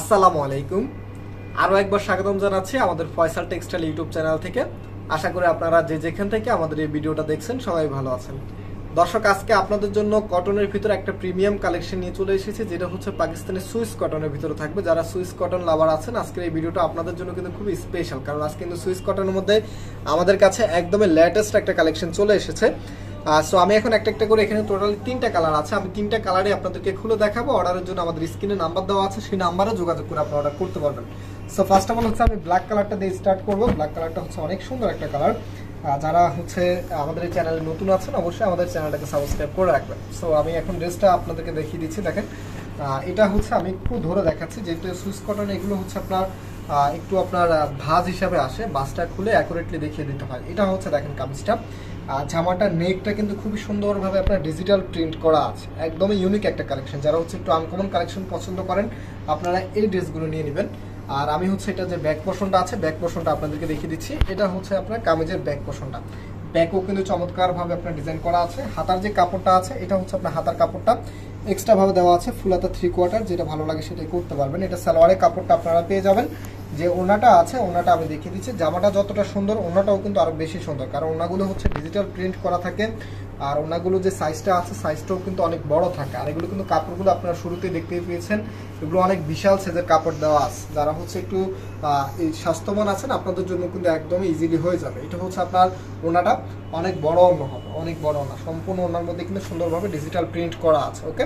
আসসালামু আলাইকুম আরও একবার স্বাগতম জানাচ্ছি আমাদের ফয়সাল টেক্সটাইল ইউটিউব চ্যানেল থেকে। আশা করি আপনারা যে যেখান থেকে আমাদের এই ভিডিওটা দেখছেন সবাই ভালো আছেন। দর্শক, আজকে আপনাদের জন্য কটনের ভিতরে একটা প্রিমিয়াম কালেকশন নিয়ে চলে এসেছি, যেটা হচ্ছে পাকিস্তানি সুইস কটনের ভিতরে থাকবে। যারা সুইস কটন লাভার আছেন আজকের এই ভিডিওটা আপনাদের জন্য কিন্তু খুব স্পেশাল, কারণ আজকে কিন্তু সুইস কটনের মধ্যে আমাদের কাছে একদমই লেটেস্ট একটা কালেকশন চলে এসেছে। সো আমি এখন একটা একটা করে, এখানে টোটাল তিনটা কালার আছে, আমি তিনটা কালারে আপনাদেরকে খুলে দেখাবো। অর্ডারের জন্য আমাদের স্ক্রিনে নাম্বার দেওয়া আছে, সেই নাম্বারে যোগাযোগ করে আপনারা অর্ডার করতে পারবেন। সো ফার্স্ট অফ অল হচ্ছে আমি ব্ল্যাক কালারটা দিয়ে স্টার্ট করবো। ব্ল্যাক কালারটা হচ্ছে অনেক সুন্দর একটা কালার। যারা হচ্ছে আমাদের এই চ্যানেলে নতুন আছেন অবশ্যই আমাদের চ্যানেলটাকে সাবস্ক্রাইব করে রাখবেন। সো আমি এখন ড্রেসটা আপনাদেরকে দেখিয়ে দিচ্ছি। দেখেন, এটা হচ্ছে আমি একটু ধরে দেখাচ্ছি, যেহেতু সুইস কটন এগুলো হচ্ছে আপনার একটু আপনার ভাঁজ হিসাবে আসে, বাসটা খুলে অ্যাকুরেটলি দেখিয়ে দিতে হয়। এটা হচ্ছে দেখেন কামিজটা, জামাটার নেকটা কিন্তু খুবই সুন্দরভাবে আপনার ডিজিটাল প্রিন্ট করা আছে, একদমই ইউনিক একটা কালেকশন। যারা হচ্ছে একটু আনকমন কালেকশন পছন্দ করেন আপনারা এই ড্রেসগুলো নিয়ে নেবেন। আর আমি হচ্ছে এটা যে ব্যাক পোর্শনটা আছে, ব্যাক পোর্শনটা আপনাদেরকে দেখিয়ে দিচ্ছি। এটা হচ্ছে আপনার কামিজের ব্যাক পোর্শনটা, ব্যাকও কিন্তু চমৎকারভাবে আপনার ডিজাইন করা আছে। হাতার যে কাপড়টা আছে এটা হচ্ছে আপনার হাতার কাপড়টা এক্সট্রাভাবে দেওয়া আছে, ফুল হাতা 3/4, যেটা ভালো লাগে সেটাই করতে পারবেন। এটা সালোয়ারের কাপড়টা আপনারা পেয়ে যাবেন। যে ওনাটা আছে ওনাটা আমি দেখিয়ে দিচ্ছি। জামাটা যতটা সুন্দর ওনাটাও কিন্তু আরও বেশি সুন্দর, কারণ ওনাগুলো হচ্ছে ডিজিটাল প্রিন্ট করা থাকে, আর ওনাগুলো যে সাইজটা আছে সাইজটাও কিন্তু অনেক বড় থাকে। আর এগুলো কিন্তু কাপড়গুলো আপনারা শুরুতেই দেখতেই পেয়েছেন, এগুলো অনেক বিশাল সাইজের কাপড় দেওয়া আছে। যারা হচ্ছে একটু স্বাস্থ্যবান আছেন আপনাদের জন্য কিন্তু একদমই ইজিলি হয়ে যাবে। এটা হচ্ছে আপনার ওনাটা অনেক বড় ওনা হবে, অনেক বড় ওনা, সম্পূর্ণ ওনার মধ্যে কিন্তু সুন্দরভাবে ডিজিটাল প্রিন্ট করা আছে। ওকে,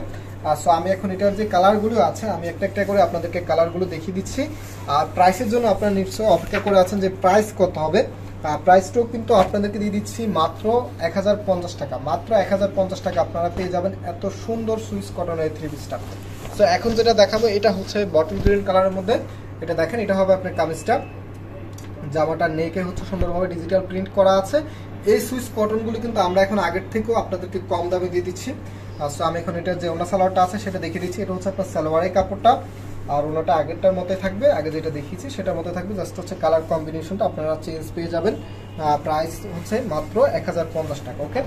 সো আমি এখন এটার যে কালারগুলো আছে আমি একটা একটা করে আপনাদেরকে কালারগুলো দেখিয়ে দিচ্ছি। আর প্রাইসের জন্য আপনারা নিশ্চয়ই অপেক্ষা করে আছেন যে প্রাইস কত হবে। প্রাইসটাও কিন্তু আপনাদেরকে দিয়ে দিচ্ছি মাত্র 1050 টাকা, মাত্র 1050 টাকা আপনারা পেয়ে যাবেন এত সুন্দর সুইস কটনের এই থ্রি পিসটা। সো এখন যেটা দেখাবো এটা হচ্ছে বটল গ্রিন কালারের মধ্যে, এটা দেখেন এটা হবে আপনার কামিজটা, জামাটা নেকে হচ্ছে সুন্দরভাবে ডিজিটাল প্রিন্ট করা আছে। এই সুইস কটনগুলো কিন্তু আমরা এখন আগের থেকেও আপনাদেরকে কম দামে দিয়ে দিচ্ছি। সো আমি এখন এটা যে ওনা সালোয়ারটা আছে সেটা দেখিয়ে দিচ্ছি। এটা হচ্ছে আপনার সালোয়ারের কাপড়টা, আর ওনাটা আগেরটার মতোই থাকবে, আগে যেটা দেখিয়েছি সেটার মতো থাকবে, জাস্ট হচ্ছে কালার কম্বিনেশনটা আপনারা চেঞ্জ পেয়ে যাবেন। প্রাইস হচ্ছে মাত্র 1050 টাকা। ওকে,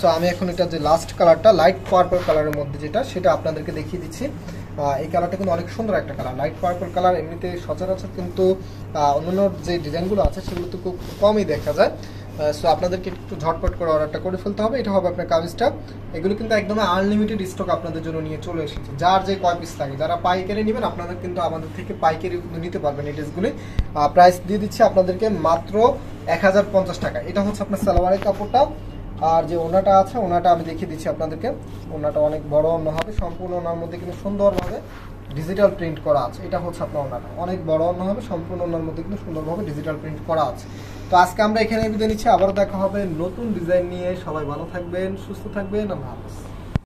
সো আমি এখন এটা যে লাস্ট কালারটা লাইট পার্পল কালারের মধ্যে যেটা, সেটা আপনাদেরকে দেখিয়ে দিচ্ছি। এই কালারটা কিন্তু অনেক সুন্দর একটা কালার, লাইট পার্পল কালার। এমনিতে সচরাচর কিন্তু অন্যান্য যে ডিজাইনগুলো আছে সেগুলো তো খুব কমই দেখা যায়। সো আপনাদেরকে একটু ঝটপট করে অর্ডারটা করে ফেলতে হবে। এটা হবে আপনার কামিজটা। এগুলো কিন্তু একদম আনলিমিটেড স্টক আপনাদের জন্য নিয়ে চলে এসেছে, যার যে কয় পিস লাগে। যারা পাইকারি নেবেন আপনাদের কিন্তু আমাদের থেকে পাইকারি নিতে পারবেন এই ড্রেসগুলি। প্রাইস দিয়ে দিচ্ছি আপনাদেরকে মাত্র 1050 টাকা। এটা হচ্ছে আপনার সালোয়ারের কাপড়টা, আর যে ওনাটা আছে ওনাটা আমি দেখিয়ে দিচ্ছি আপনাদেরকে। ওনাটা অনেক বড় অন্য হবে, সম্পূর্ণ ওনার মধ্যে কিন্তু সুন্দরভাবে ডিজিটাল প্রিন্ট করা আছে। এটা হচ্ছে আপনার ওনাটা অনেক বড় অন্য হবে, সম্পূর্ণ ওনার মধ্যে কিন্তু সুন্দরভাবে ডিজিটাল প্রিন্ট করা আছে। তো আজকে আমরা এখানে বিদায় নিচ্ছি, আবারও দেখা হবে নতুন ডিজাইন নিয়ে। সবাই ভালো থাকবেন, সুস্থ থাকবেন, আল্লাহ হাফেজ।